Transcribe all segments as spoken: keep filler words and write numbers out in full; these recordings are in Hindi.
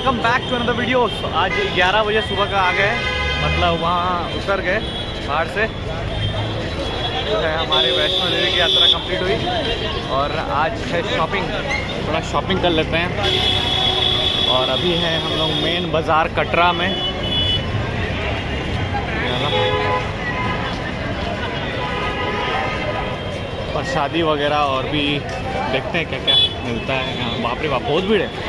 Welcome back to another video. आज ग्यारह बजे सुबह का आ गए, मतलब वहाँ उतर गए पहाड़ से। हमारे वैष्णो देवी की यात्रा कंप्लीट हुई और आज है शॉपिंग, थोड़ा शॉपिंग कर लेते हैं। और अभी है हम लोग मेन बाज़ार कटरा में। प्रसादी वगैरह और भी देखते हैं क्या क्या मिलता है यहाँ। बाप रे बाप, बहुत भीड़ है।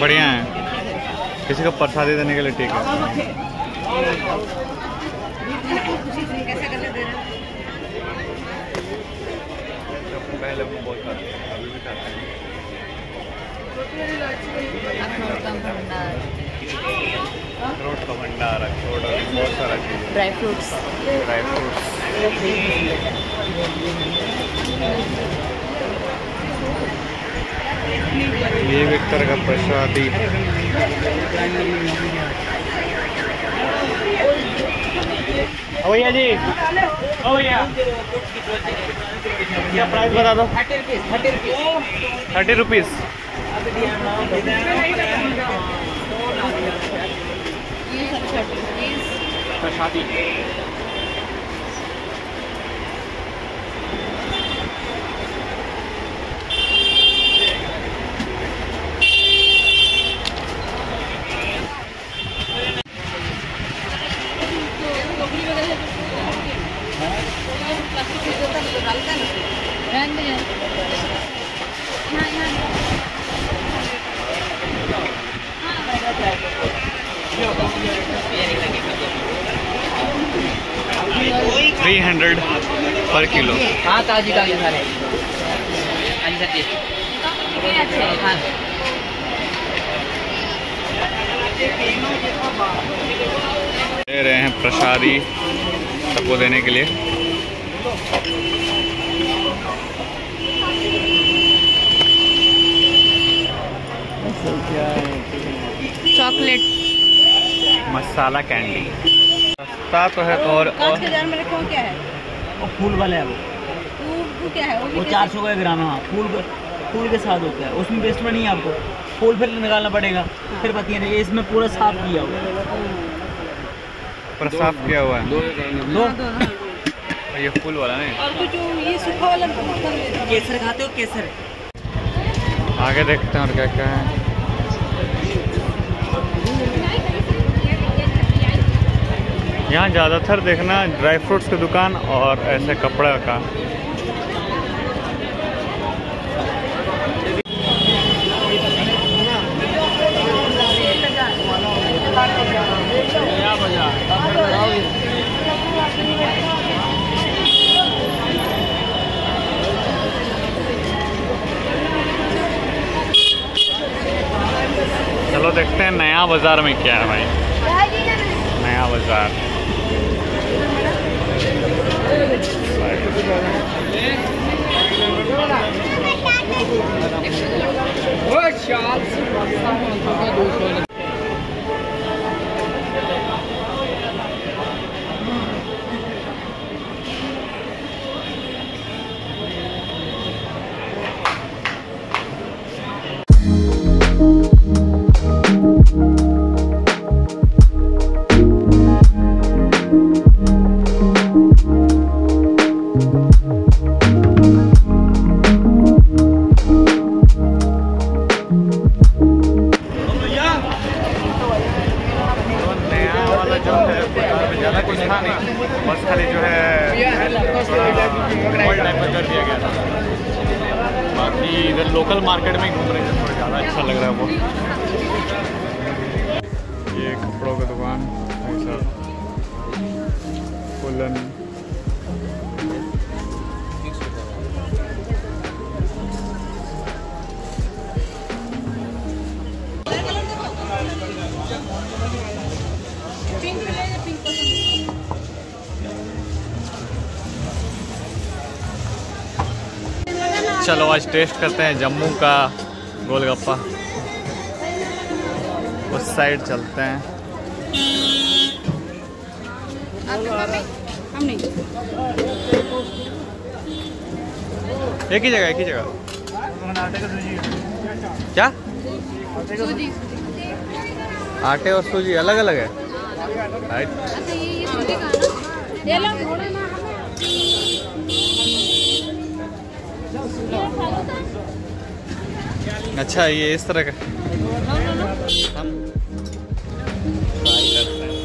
बढ़िया है, किसी को प्रसादी देने के लिए ठीक है। पहले वो बहुत खाते हैं, अभी भी खाते हैं। अखरोट का भंडार, अखरोट और बहुत सारा चीज़, ड्राई फ्रूट्स ड्राई फ्रूट्स। ये एक तरह का प्रसादी। ओ भैया जी, ओ भैया, क्या प्राइस बता दो? Thirty rupees. प्रसादी थ्री हंड्रेड पर किलो। हाँ, ताजी ताजी सारे दे रहे हैं प्रसादी सबको देने के लिए। चॉकलेट मसाला कैंडी सस्ता तो है। और पाँच हजार में रखो, क्या है वो? फूल वाला है। वो वो क्या है? वो चार सौ का ग्राम है। फूल फूल के साथ होता है, उसमें वेस्ट में नहीं है। आपको फूल फिर निकालना पड़ेगा, फिर पतिया नहीं। इसमें पूरा साफ किया हुआ है, पूरा साफ किया हुआ है। दो ये फूल वाला है और जो ये सूखा वाला केसर खाते हो? केसर है। आगे देखते हैं और क्या क्या है। यहाँ ज़्यादातर देखना ड्राई फ्रूट्स की दुकान और ऐसे कपड़ा का। चलो देखते हैं नया बाज़ार में क्या है भाई। नया बाज़ार कि इधर लोकल मार्केट में घूम रहे हैं, थोड़ा ज़्यादा अच्छा लग रहा है वो। ये कपड़ों का दुकान ऐसा फुलन चलो आज टेस्ट करते हैं जम्मू का गोलगप्पा। उस साइड चलते हैं। एक ही जगह एक ही जगह क्या आटे और सूजी अलग अलग है। अच्छा ये इस तरह का हम ट्राई करते हैं।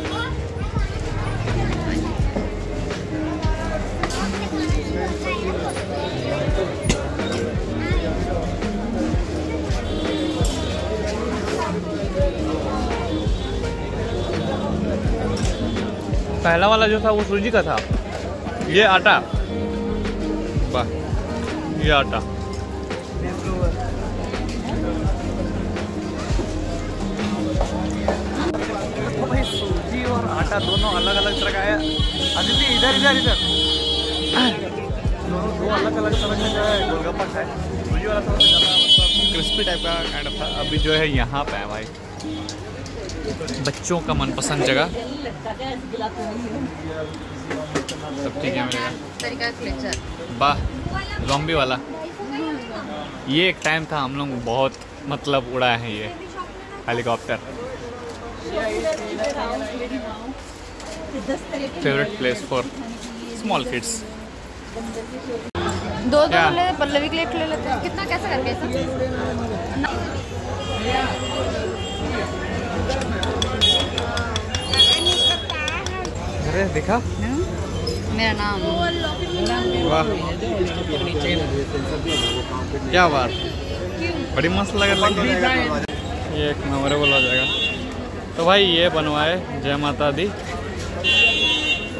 पहला वाला जो था वो सूजी का था, ये आटा, वाह ये आटा। तो भाई सूजी और आटा दोनों अलग अलग तरह का है। अदिति इधर इधर इधर दोनों दो अलग अलग तरह का जो है गोलगप्पा है। सूजी वाला थोड़ा सा मतलब क्रिस्पी टाइप का काइंड ऑफ था। अभी जो है यहाँ पे है भाई बच्चों का मनपसंद जगह। सब ठीक है मेरा वाह ज़ॉम्बी वाला। ये एक टाइम था हम लोग बहुत मतलब उड़ाए हैं ये helicopter. Favourite place for small kids. दो दो ले पल्लवी के लिए ले लेते हैं। कितना कैसे करके सब अरे दिखा मेरा नाम वाह क्या बात बड़ी मस्त लग रही है। ये एक मेमोरेबल हो जाएगा। तो भाई ये बनवाए जय माता दी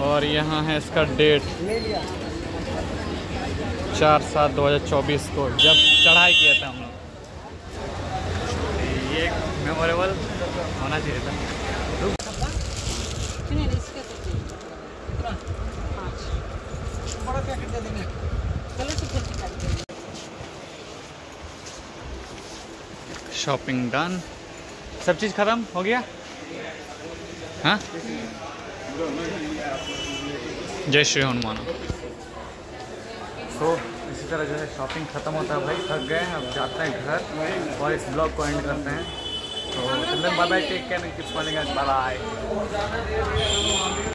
और यहाँ है इसका डेट चार सात दो हज़ार चौबीस को जब चढ़ाई किया था हम लोग। ये एक मेमोरेबल होना चाहिए था। शॉपिंग डन, सब चीज़ ख़त्म हो गया। हाँ जय श्री हनुमान। तो इसी तरह जो है शॉपिंग ख़त्म होता है। भाई थक गए अब जाते हैं घर और इस ब्लॉग को एंड करते हैं। तो bye bye, take care, bye bye.